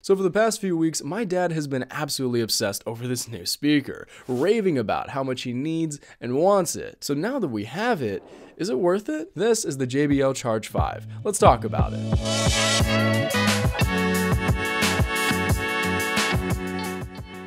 So for the past few weeks, my dad has been absolutely obsessed over this new speaker, raving about how much he needs and wants it. So now that we have it, is it worth it? This is the JBL Charge 5. Let's talk about it.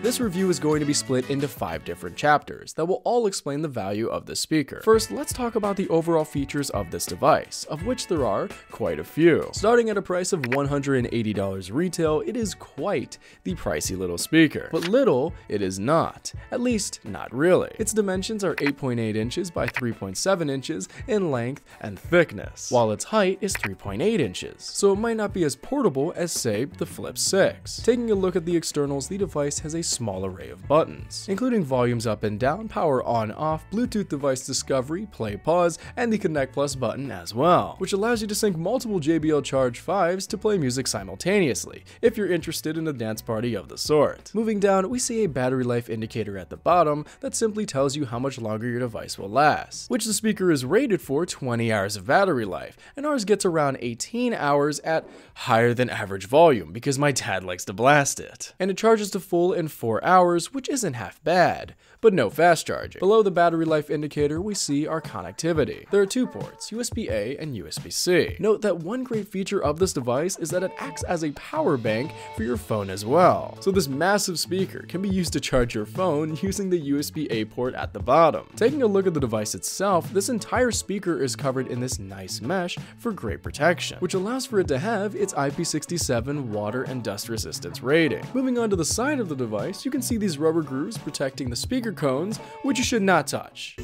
This review is going to be split into 5 different chapters that will all explain the value of the speaker. First, let's talk about the overall features of this device, of which there are quite a few. Starting at a price of $180 retail, it is quite the pricey little speaker. But little, it is not. At least, not really. Its dimensions are 8.8 inches by 3.7 inches in length and thickness, while its height is 3.8 inches. So it might not be as portable as, say, the Flip 6. Taking a look at the externals, the device has a small array of buttons, including volumes up and down, power on off, Bluetooth device discovery, play pause, and the Connect Plus button as well, which allows you to sync multiple JBL Charge 5s to play music simultaneously, if you're interested in a dance party of the sort. Moving down, we see a battery life indicator at the bottom that simply tells you how much longer your device will last, which the speaker is rated for 20 hours of battery life, and ours gets around 18 hours at higher than average volume, because my dad likes to blast it. And it charges to full in 4 hours, which isn't half bad, but no fast charging. Below the battery life indicator, we see our connectivity. There are 2 ports, USB-A and USB-C. Note that one great feature of this device is that it acts as a power bank for your phone as well. So this massive speaker can be used to charge your phone using the USB-A port at the bottom. Taking a look at the device itself, this entire speaker is covered in this nice mesh for great protection, which allows for it to have its IP67 water and dust resistance rating. Moving on to the side of the device, you can see these rubber grooves protecting the speaker cones, which you should not touch.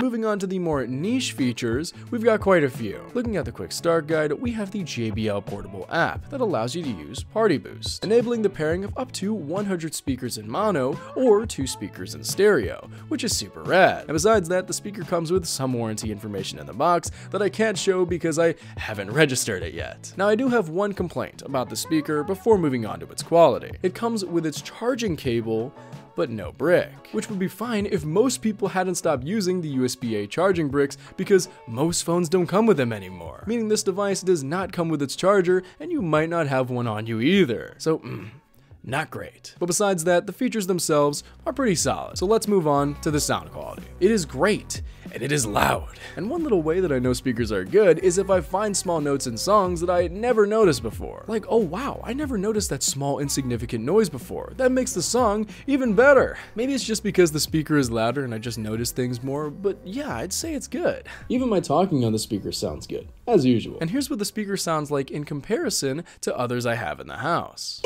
Moving on to the more niche features, we've got quite a few. Looking at the quick start guide, we have the JBL Portable app that allows you to use Party Boost, enabling the pairing of up to 100 speakers in mono or 2 speakers in stereo, which is super rad. And besides that, the speaker comes with some warranty information in the box that I can't show because I haven't registered it yet. Now, I do have one complaint about the speaker before moving on to its quality. It comes with its charging cable, but no brick, which would be fine if most people hadn't stopped using the USB-A charging bricks, because most phones don't come with them anymore, meaning this device does not come with its charger, and you might not have one on you either. So, not great. But besides that, the features themselves are pretty solid. So let's move on to the sound quality. It is great, and it is loud. And one little way that I know speakers are good is if I find small notes in songs that I had never noticed before. Like, oh wow, I never noticed that small insignificant noise before. That makes the song even better. Maybe it's just because the speaker is louder and I just notice things more, but yeah, I'd say it's good. Even my talking on the speaker sounds good, as usual. And here's what the speaker sounds like in comparison to others I have in the house.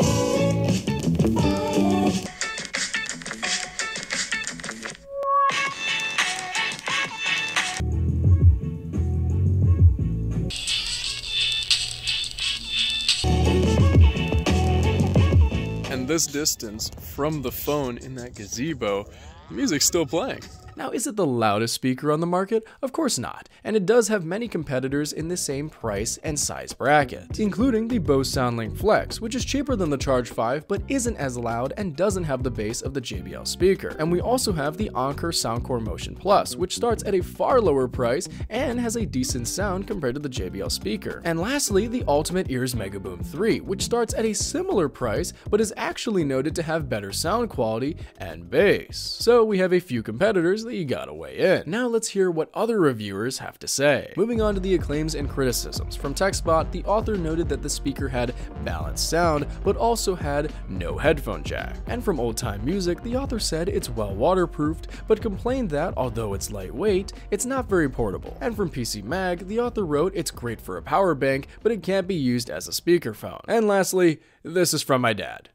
And this distance from the phone in that gazebo, the music's still playing. Now, is it the loudest speaker on the market? Of course not, and it does have many competitors in the same price and size bracket, including the Bose SoundLink Flex, which is cheaper than the Charge 5 but isn't as loud and doesn't have the bass of the JBL speaker. And we also have the Anker Soundcore Motion Plus, which starts at a far lower price and has a decent sound compared to the JBL speaker. And lastly, the Ultimate Ears Mega Boom 3, which starts at a similar price but is actually noted to have better sound quality and bass. So we have a few competitors that you gotta weigh in. Now let's hear what other reviewers have to say. Moving on to the acclaims and criticisms. From TechSpot, the author noted that the speaker had balanced sound, but also had no headphone jack. And from Old Time Music, the author said it's well waterproofed, but complained that, although it's lightweight, it's not very portable. And from PC Mag, the author wrote it's great for a power bank, but it can't be used as a speakerphone. And lastly, this is from my dad.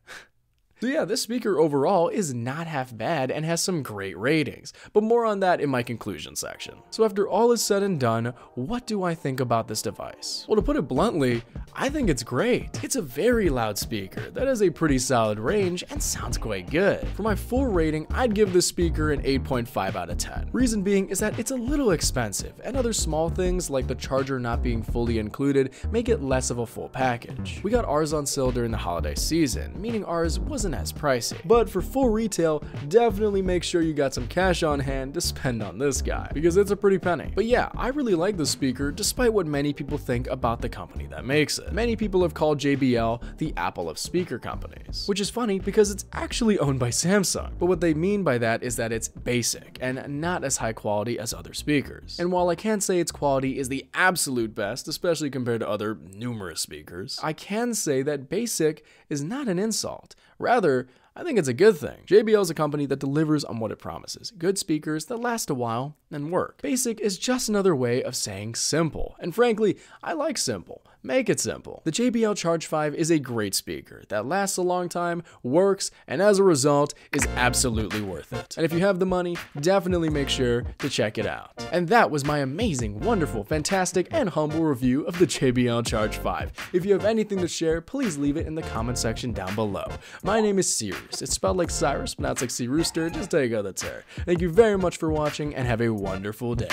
So yeah, this speaker overall is not half bad and has some great ratings, but more on that in my conclusion section. So after all is said and done, what do I think about this device? Well, to put it bluntly, I think it's great. It's a very loud speaker that has a pretty solid range and sounds quite good. For my full rating, I'd give this speaker an 8.5 out of 10. Reason being is that it's a little expensive, and other small things like the charger not being fully included make it less of a full package. We got ours on sale during the holiday season, meaning ours wasn't and as pricey. But for full retail, definitely make sure you got some cash on hand to spend on this guy, because it's a pretty penny. But yeah, I really like this speaker despite what many people think about the company that makes it. Many people have called JBL the Apple of speaker companies, which is funny because it's actually owned by Samsung. But what they mean by that is that it's basic and not as high quality as other speakers. And while I can't say its quality is the absolute best, especially compared to other numerous speakers, I can say that basic is not an insult. Rather, I think it's a good thing. JBL is a company that delivers on what it promises. Good speakers that last a while and work. Basic is just another way of saying simple. And frankly, I like simple. Make it simple. The JBL Charge 5 is a great speaker that lasts a long time, works, and as a result, is absolutely worth it. And if you have the money, definitely make sure to check it out. And that was my amazing, wonderful, fantastic, and humble review of the JBL Charge 5. If you have anything to share, please leave it in the comment section down below. My name is Sirius. It's spelled like Cyrus, but not like Sea Rooster, just take out the tear. Thank you very much for watching, and have a wonderful day.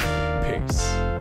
Peace.